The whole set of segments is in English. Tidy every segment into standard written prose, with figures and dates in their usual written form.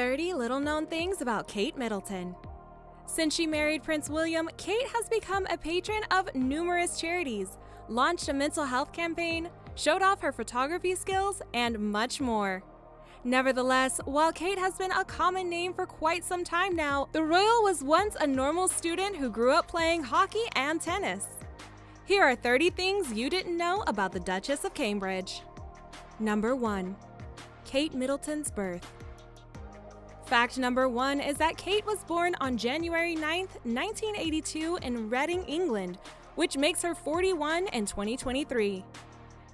30 little-known things about Kate Middleton. Since she married Prince William, Kate has become a patron of numerous charities, launched a mental health campaign, showed off her photography skills, and much more. Nevertheless, while Kate has been a common name for quite some time now, the royal was once a normal student who grew up playing hockey and tennis. Here are 30 things you didn't know about the Duchess of Cambridge. Number 1. Kate Middleton's birth. Fact number 1 is that Kate was born on January 9, 1982 in Reading, England, which makes her 41 in 2023.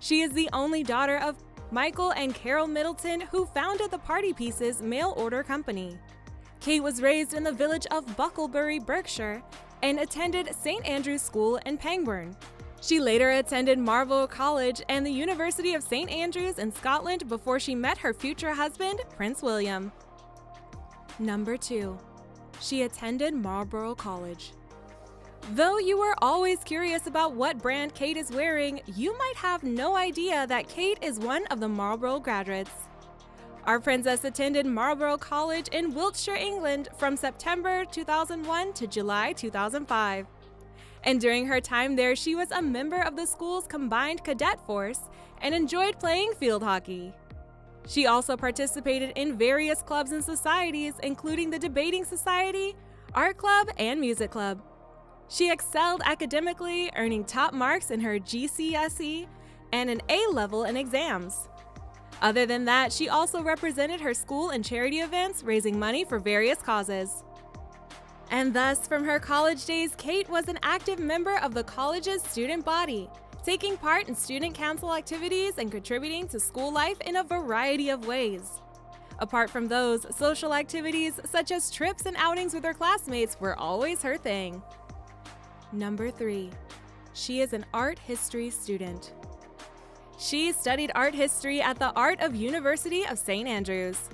She is the only daughter of Michael and Carol Middleton, who founded the Party Pieces mail order company. Kate was raised in the village of Bucklebury, Berkshire, and attended St. Andrew's School in Pangbourne. She later attended Marlborough College and the University of St. Andrews in Scotland before she met her future husband, Prince William. Number 2. She attended Marlborough College. Though you were always curious about what brand Kate is wearing, you might have no idea that Kate is one of the Marlborough graduates. Our princess attended Marlborough College in Wiltshire, England from September 2001 to July 2005. And during her time there, she was a member of the school's combined cadet force and enjoyed playing field hockey. She also participated in various clubs and societies, including the Debating Society, Art Club, and Music Club. She excelled academically, earning top marks in her GCSE and an A-level in exams. Other than that, she also represented her school in charity events, raising money for various causes. And thus, from her college days, Kate was an active member of the college's student body, taking part in student council activities and contributing to school life in a variety of ways. Apart from those, social activities such as trips and outings with her classmates were always her thing. Number 3. She is an art history student. She studied art history at the Art of University of St. Andrews.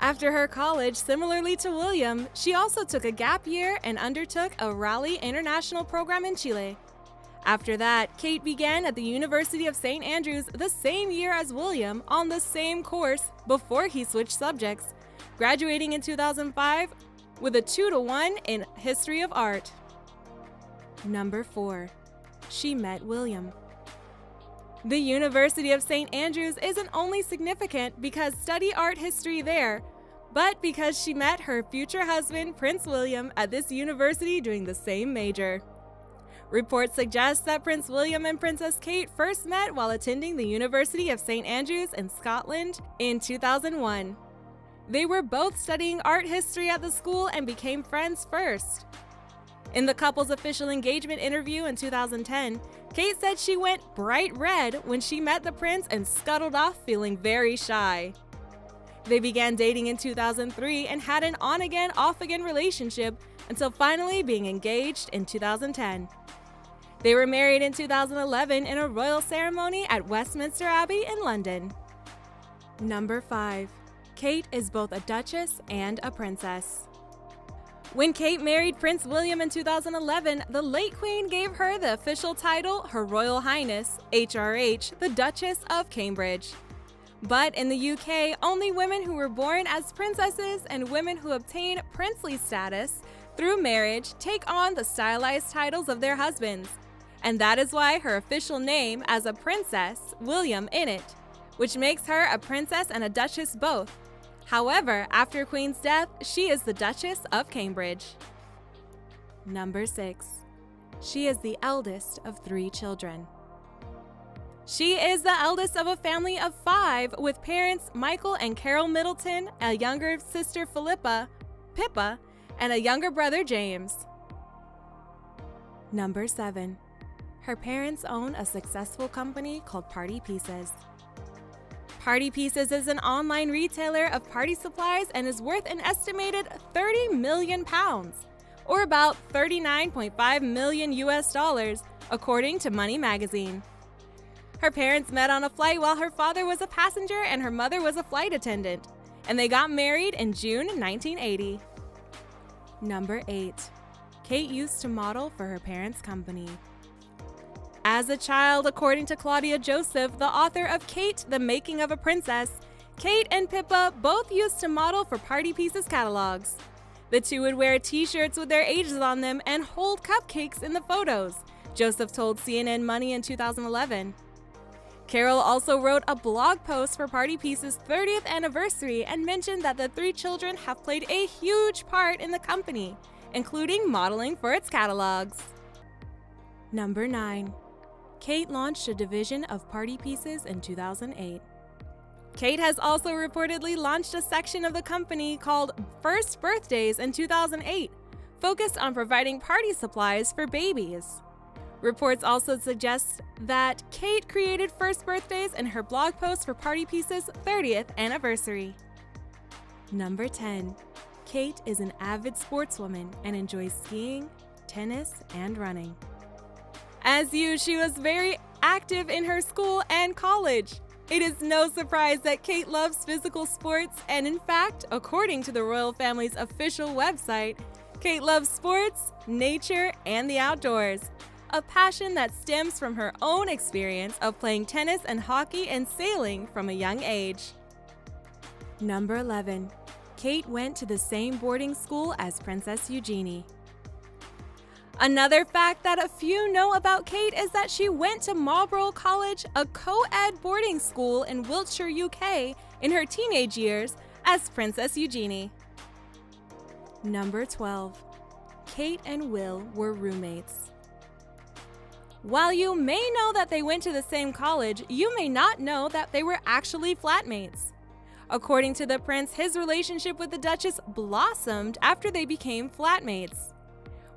After her college, similarly to William, she also took a gap year and undertook a Raleigh International program in Chile. After that, Kate began at the University of St. Andrews the same year as William on the same course before he switched subjects, graduating in 2005 with a 2:1 in History of Art. Number 4. She met William. The University of St. Andrews isn't only significant because study art history there, but because she met her future husband, Prince William, at this university doing the same major. Reports suggest that Prince William and Princess Kate first met while attending the University of St. Andrews in Scotland in 2001. They were both studying art history at the school and became friends first. In the couple's official engagement interview in 2010, Kate said she went bright red when she met the prince and scuttled off feeling very shy. They began dating in 2003 and had an on-again, off-again relationship until finally being engaged in 2010. They were married in 2011 in a royal ceremony at Westminster Abbey in London. Number 5. Kate is both a duchess and a princess. When Kate married Prince William in 2011, the late Queen gave her the official title Her Royal Highness, HRH, the Duchess of Cambridge. But in the UK, only women who were born as princesses and women who obtain princely status through marriage take on the stylized titles of their husbands, and that is why her official name as a princess, William Innet, which makes her a princess and a duchess both. However, after Queen's death, she is the Duchess of Cambridge. Number 6. She is the eldest of 3 children. She is the eldest of a family of 5 with parents Michael and Carol Middleton, a younger sister Philippa, Pippa, and a younger brother James. Number 7. Her parents own a successful company called Party Pieces. Party Pieces is an online retailer of party supplies and is worth an estimated £30 million, or about $39.5 million US, according to Money Magazine. Her parents met on a flight while her father was a passenger and her mother was a flight attendant, and they got married in June 1980. Number 8. Kate used to model for her parents' company. As a child, according to Claudia Joseph, the author of Kate, The Making of a Princess, Kate and Pippa both used to model for Party Pieces catalogs. The two would wear t-shirts with their ages on them and hold cupcakes in the photos, Joseph told CNN Money in 2011. Carol also wrote a blog post for Party Pieces' 30th anniversary and mentioned that the three children have played a huge part in the company, including modeling for its catalogs. Number 9. Kate launched a division of Party Pieces in 2008. Kate has also reportedly launched a section of the company called First Birthdays in 2008, focused on providing party supplies for babies. Reports also suggest that Kate created First Birthdays in her blog post for Party Pieces' 30th anniversary. Number 10. Kate is an avid sportswoman and enjoys skiing, tennis, and running. As you, she was very active in her school and college. It is no surprise that Kate loves physical sports, and in fact, according to the royal family's official website, Kate loves sports, nature, and the outdoors, a passion that stems from her own experience of playing tennis and hockey and sailing from a young age. Number 11. Kate went to the same boarding school as Princess Eugenie. Another fact that a few know about Kate is that she went to Marlborough College, a co-ed boarding school in Wiltshire, UK, in her teenage years as Princess Eugenie. Number 12. Kate and Will were roommates. While you may know that they went to the same college, you may not know that they were actually flatmates. According to the prince, his relationship with the Duchess blossomed after they became flatmates.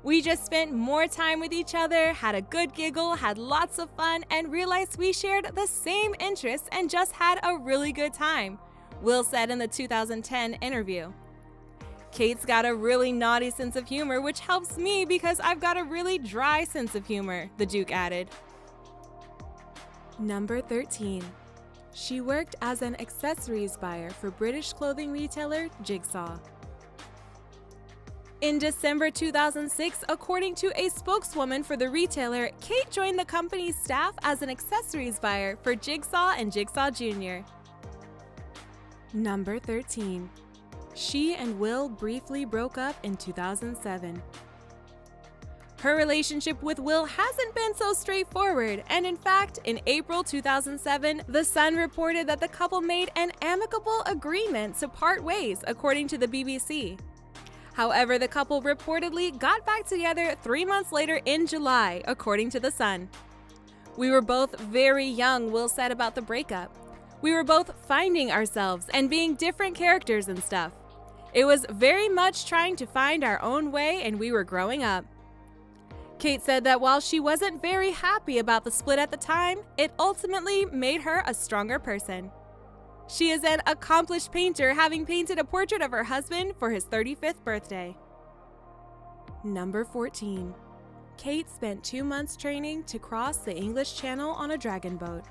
We just spent more time with each other, had a good giggle, had lots of fun, and realized we shared the same interests and just had a really good time, Will said in the 2010 interview. Kate's got a really naughty sense of humor, which helps me because I've got a really dry sense of humor, the Duke added. Number 13. She worked as an accessories buyer for British clothing retailer Jigsaw. In December 2006, according to a spokeswoman for the retailer, Kate joined the company's staff as an accessories buyer for Jigsaw and Jigsaw Jr. Number 13. She and Will briefly broke up in 2007. Her relationship with Will hasn't been so straightforward, and in fact, in April 2007, The Sun reported that the couple made an amicable agreement to part ways, according to the BBC. However, the couple reportedly got back together 3 months later in July, according to The Sun. "We were both very young," Will said about the breakup. "We were both finding ourselves and being different characters and stuff. It was very much trying to find our own way, and we were growing up." Kate said that while she wasn't very happy about the split at the time, it ultimately made her a stronger person. She is an accomplished painter, having painted a portrait of her husband for his 35th birthday. Number 14. Kate spent 2 months training to cross the English Channel on a dragon boat.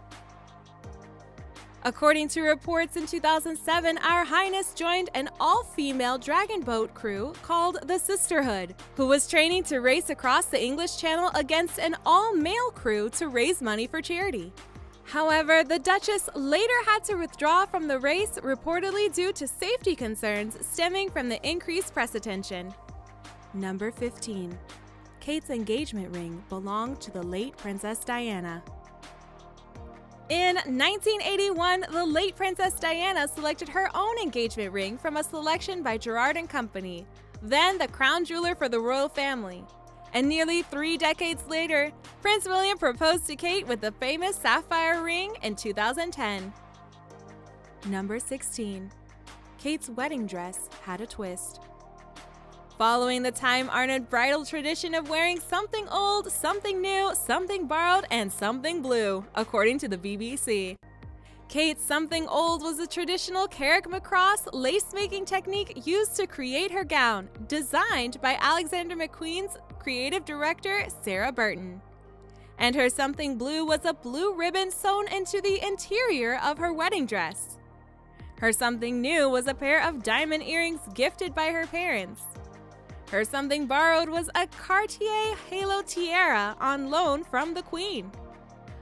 According to reports in 2007, Our Highness joined an all-female dragon boat crew called the Sisterhood, who was training to race across the English Channel against an all-male crew to raise money for charity. However, the Duchess later had to withdraw from the race, reportedly due to safety concerns stemming from the increased press attention. Number 15. Kate's engagement ring belonged to the late Princess Diana. In 1981, the late Princess Diana selected her own engagement ring from a selection by Gerard & Company, then the crown jeweler for the royal family. And nearly 3 decades later, Prince William proposed to Kate with the famous sapphire ring in 2010. Number 16. Kate's wedding dress had a twist. Following the time-honored bridal tradition of wearing something old, something new, something borrowed, and something blue, according to the BBC. Kate's something old was a traditional Carrick Macross lace-making technique used to create her gown, designed by Alexander McQueen's creative director, Sarah Burton. And her something blue was a blue ribbon sewn into the interior of her wedding dress. Her something new was a pair of diamond earrings gifted by her parents. Her something borrowed was a Cartier halo tiara on loan from the Queen.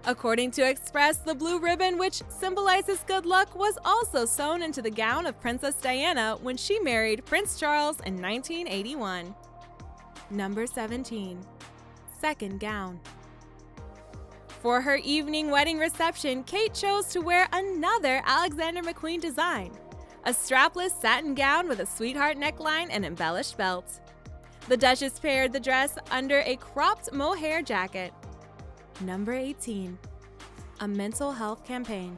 According to Express, the blue ribbon, which symbolizes good luck, was also sewn into the gown of Princess Diana when she married Prince Charles in 1981. Number 17. Second gown. For her evening wedding reception, Kate chose to wear another Alexander McQueen design, a strapless satin gown with a sweetheart neckline and embellished belt. The Duchess paired the dress under a cropped mohair jacket. Number 18. A mental health campaign.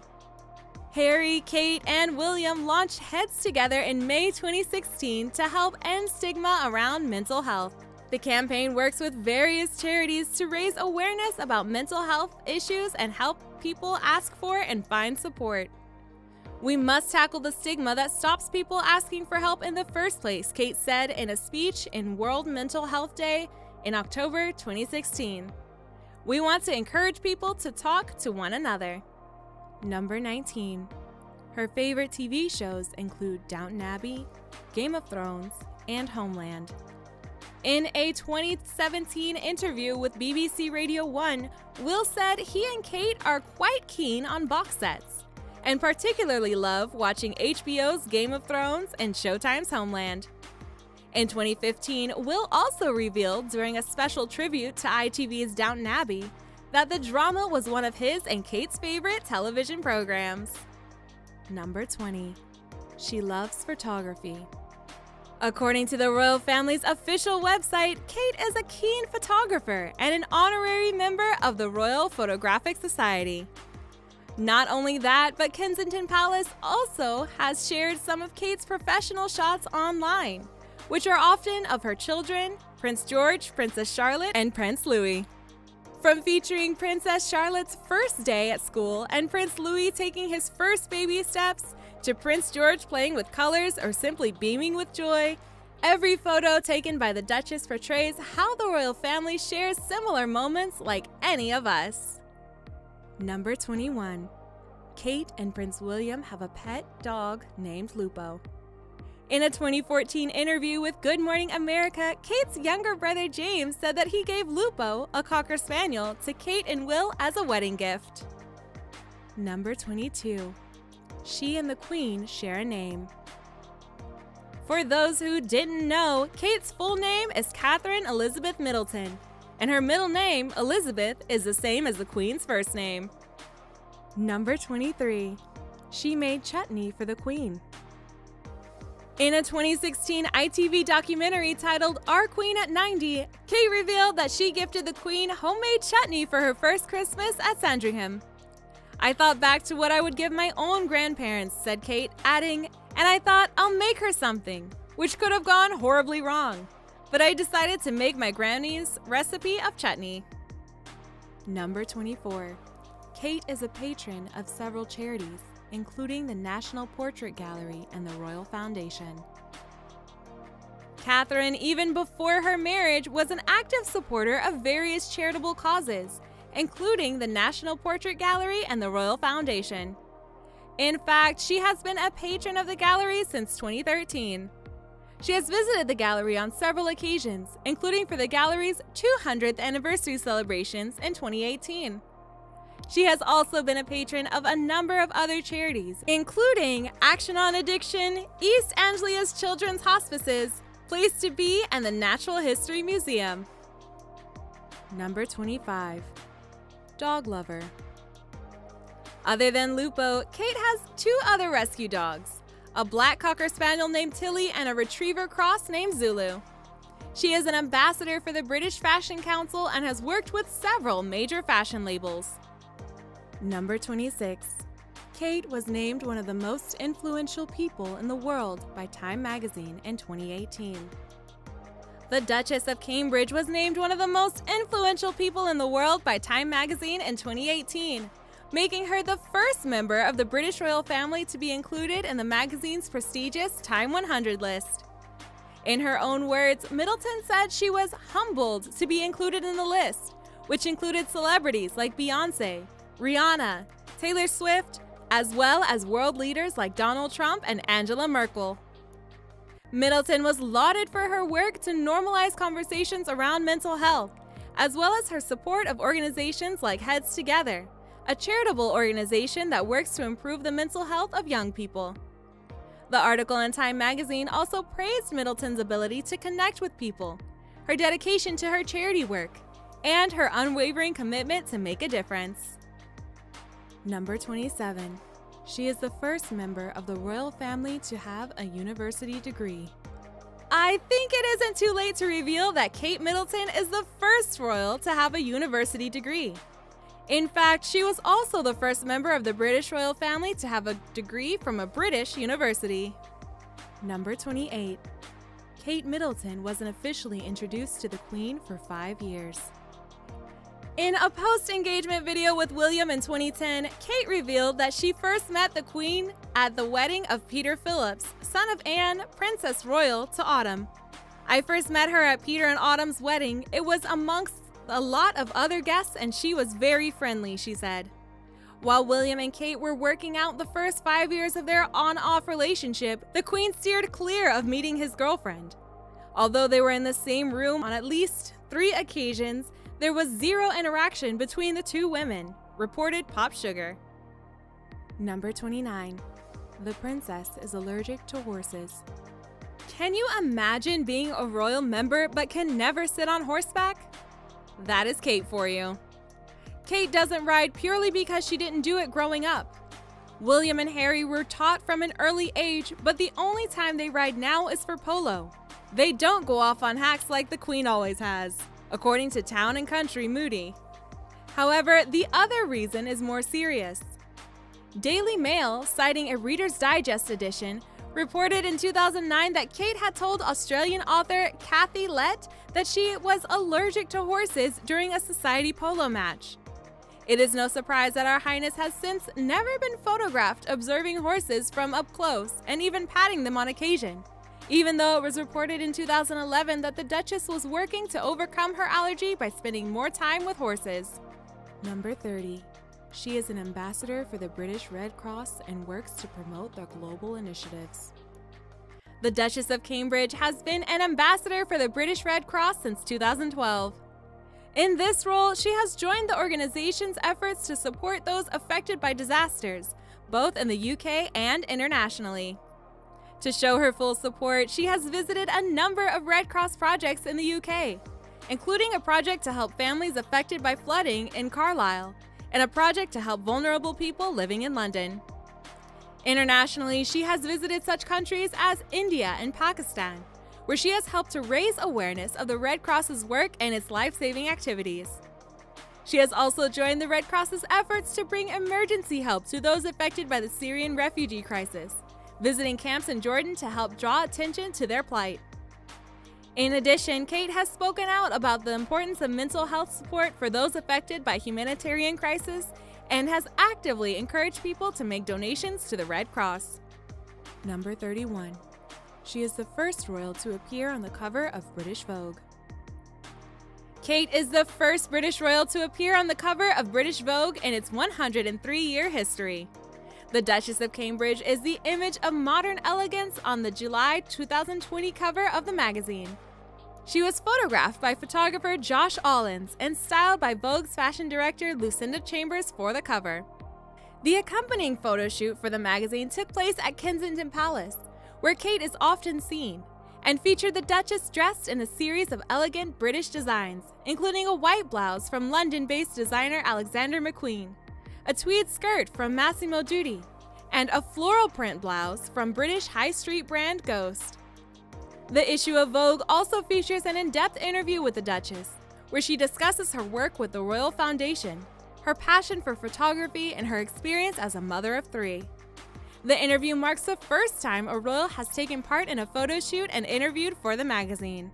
Harry, Kate, and William launched Heads Together in May 2016 to help end stigma around mental health. The campaign works with various charities to raise awareness about mental health issues and help people ask for and find support. "We must tackle the stigma that stops people asking for help in the first place," Kate said in a speech in World Mental Health Day in October 2016. "We want to encourage people to talk to one another." Number 19. Her favorite TV shows include Downton Abbey, Game of Thrones, and Homeland. In a 2017 interview with BBC Radio 1, Will said he and Kate are quite keen on box sets, and particularly love watching HBO's Game of Thrones and Showtime's Homeland. In 2015, Will also revealed during a special tribute to ITV's Downton Abbey that the drama was one of his and Kate's favorite television programs. Number 20. She loves photography. According to the royal family's official website, Kate is a keen photographer and an honorary member of the Royal Photographic Society. Not only that, but Kensington Palace also has shared some of Kate's professional shots online, which are often of her children, Prince George, Princess Charlotte, and Prince Louis. From featuring Princess Charlotte's first day at school and Prince Louis taking his first baby steps, to Prince George playing with colors or simply beaming with joy, every photo taken by the Duchess portrays how the royal family shares similar moments like any of us. Number 21. Kate and Prince William have a pet dog named Lupo. In a 2014 interview with Good Morning America, Kate's younger brother James said that he gave Lupo, a Cocker Spaniel, to Kate and Will as a wedding gift. Number 22. She and the Queen share a name. For those who didn't know, Kate's full name is Catherine Elizabeth Middleton, and her middle name, Elizabeth, is the same as the Queen's first name. Number 23. She made chutney for the Queen. In a 2016 ITV documentary titled Our Queen at 90, Kate revealed that she gifted the Queen homemade chutney for her first Christmas at Sandringham. "I thought back to what I would give my own grandparents," said Kate, adding, "and I thought I'll make her something, which could have gone horribly wrong. But I decided to make my granny's recipe of chutney." Number 24. Kate is a patron of several charities, including the National Portrait Gallery and the Royal Foundation. Catherine, even before her marriage, was an active supporter of various charitable causes, including the National Portrait Gallery and the Royal Foundation. In fact, she has been a patron of the gallery since 2013. She has visited the gallery on several occasions, including for the gallery's 200th anniversary celebrations in 2018. She has also been a patron of a number of other charities, including Action on Addiction, East Anglia's Children's Hospices, Place to Be, and the Natural History Museum. Number 25. Dog lover. Other than Lupo, Kate has two other rescue dogs, a black Cocker Spaniel named Tilly and a retriever cross named Zulu. She is an ambassador for the British Fashion Council and has worked with several major fashion labels. Number 26. Kate was named one of the most influential people in the world by Time Magazine in 2018. The Duchess of Cambridge was named one of the most influential people in the world by Time Magazine in 2018, making her the first member of the British royal family to be included in the magazine's prestigious Time 100 list. In her own words, Middleton said she was humbled to be included in the list, which included celebrities like Beyoncé, Rihanna, Taylor Swift, as well as world leaders like Donald Trump and Angela Merkel. Middleton was lauded for her work to normalize conversations around mental health, as well as her support of organizations like Heads Together, a charitable organization that works to improve the mental health of young people. The article in Time Magazine also praised Middleton's ability to connect with people, her dedication to her charity work, and her unwavering commitment to make a difference. Number 27. She is the first member of the royal family to have a university degree. I think it isn't too late to reveal that Kate Middleton is the first royal to have a university degree. In fact, she was also the first member of the British royal family to have a degree from a British university. Number 28. Kate Middleton wasn't officially introduced to the Queen for 5 years. In a post-engagement video with William in 2010, Kate revealed that she first met the Queen at the wedding of Peter Phillips, son of Anne, Princess Royal, to Autumn. "I first met her at Peter and Autumn's wedding. It was amongst a lot of other guests and she was very friendly," she said. While William and Kate were working out the first 5 years of their on-off relationship, the Queen steered clear of meeting his girlfriend. Although they were in the same room on at least 3 occasions, there was zero interaction between the two women, reported Pop Sugar. Number 29. The princess is allergic to horses. Can you imagine being a royal member but can never sit on horseback? That is Kate for you. Kate doesn't ride purely because she didn't do it growing up. William and Harry were taught from an early age, but the only time they ride now is for polo. They don't go off on hacks like the Queen always has, according to Town and Country Moody. However, the other reason is more serious. Daily Mail, citing a Reader's Digest edition, reported in 2009 that Kate had told Australian author Kathy Lett that she was allergic to horses during a society polo match. "It is no surprise that Our Highness has since never been photographed observing horses from up close and even patting them on occasion, even though it was reported in 2011 that the Duchess was working to overcome her allergy by spending more time with horses." Number 30. She is an ambassador for the British Red Cross and works to promote their global initiatives. The Duchess of Cambridge has been an ambassador for the British Red Cross since 2012. In this role, she has joined the organization's efforts to support those affected by disasters, both in the UK and internationally. To show her full support, she has visited a number of Red Cross projects in the UK, including a project to help families affected by flooding in Carlisle, and a project to help vulnerable people living in London. Internationally, she has visited such countries as India and Pakistan, where she has helped to raise awareness of the Red Cross's work and its life-saving activities. She has also joined the Red Cross's efforts to bring emergency help to those affected by the Syrian refugee crisis, visiting camps in Jordan to help draw attention to their plight. In addition, Kate has spoken out about the importance of mental health support for those affected by humanitarian crises and has actively encouraged people to make donations to the Red Cross. Number 31. She is the first royal to appear on the cover of British Vogue. Kate is the first British royal to appear on the cover of British Vogue in its 103-year history. The Duchess of Cambridge is the image of modern elegance on the July 2020 cover of the magazine. She was photographed by photographer Josh Allens and styled by Vogue's fashion director Lucinda Chambers for the cover. The accompanying photo shoot for the magazine took place at Kensington Palace, where Kate is often seen, and featured the Duchess dressed in a series of elegant British designs, including a white blouse from London-based designer Alexander McQueen, a tweed skirt from Massimo Dutti, and a floral print blouse from British high street brand Ghost. The issue of Vogue also features an in-depth interview with the Duchess, where she discusses her work with the Royal Foundation, her passion for photography, and her experience as a mother of 3. The interview marks the first time a royal has taken part in a photo shoot and interviewed for the magazine.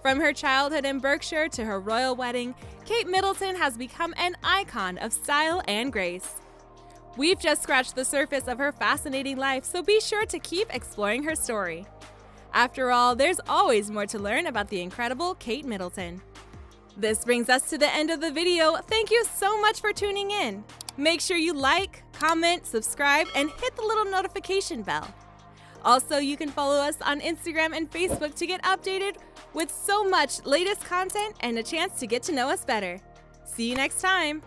From her childhood in Berkshire to her royal wedding, Kate Middleton has become an icon of style and grace. We've just scratched the surface of her fascinating life, so be sure to keep exploring her story. After all, there's always more to learn about the incredible Kate Middleton. This brings us to the end of the video. Thank you so much for tuning in. Make sure you like, comment, subscribe, and hit the little notification bell. Also, you can follow us on Instagram and Facebook to get updated with so much latest content and a chance to get to know us better. See you next time!